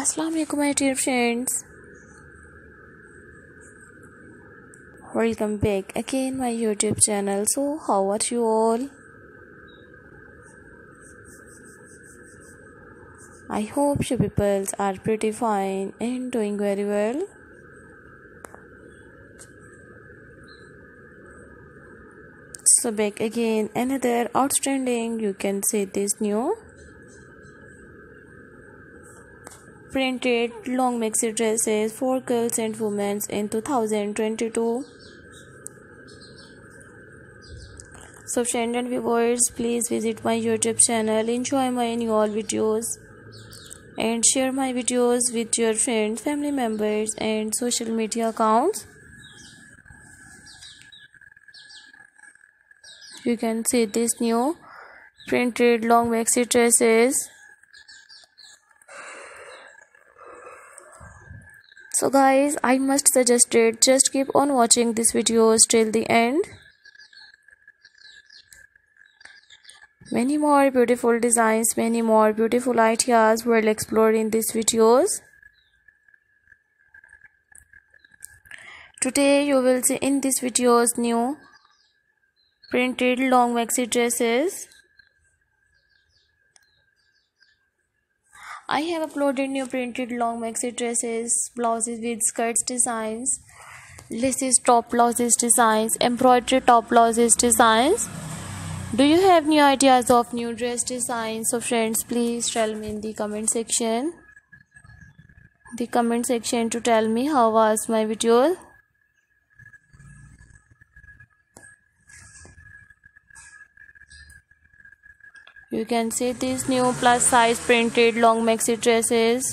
अस्सलाम वालेकुम my dear friends, welcome back again my YouTube channel. So how are you all? I hope you people are pretty fine and doing very well. So back again another outstanding, you can say this, new printed long maxi dresses for girls and women in 2022. So friends and viewers, please visit my YouTube channel, enjoy my new videos and share my videos with your friends, family members and social media accounts. You can see this new printed long maxi dresses. So guys, I must suggest it, just keep on watching these videos till the end. Many more beautiful designs, many more beautiful ideas will explored in these videos. Today you will see in these videos new printed long maxi dresses. I have uploaded new printed long maxi dresses, blouses with skirts designs, laces top blouses designs, embroidery top blouses designs. Do you have new ideas of new dress designs? So friends, please tell me in the comment section. To tell me how was my video. You can see these new plus size printed long maxi dresses.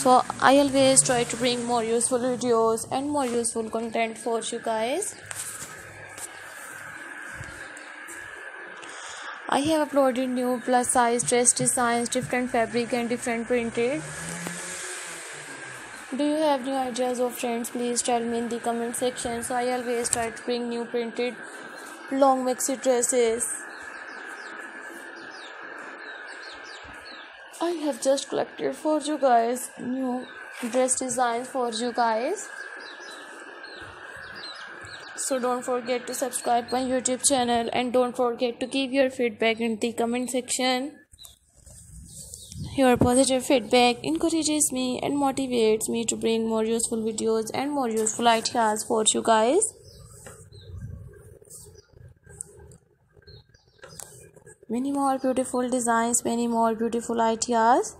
So I always try to bring more useful videos and more useful content for you guys. I have uploaded new plus size dress designs, different fabric and different printed. Do you have new ideas of friends? Please tell me in the comment section. So I always try to bring new printed long maxi dresses. I have just collected for you guys new dress designs for you guys. So don't forget to subscribe my YouTube channel and don't forget to give your feedback in the comment section. Your positive feedback encourages me and motivates me to bring more useful videos and more useful ideas for you guys. Many more beautiful designs, many more beautiful ideas.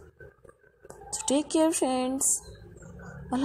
So take care friends.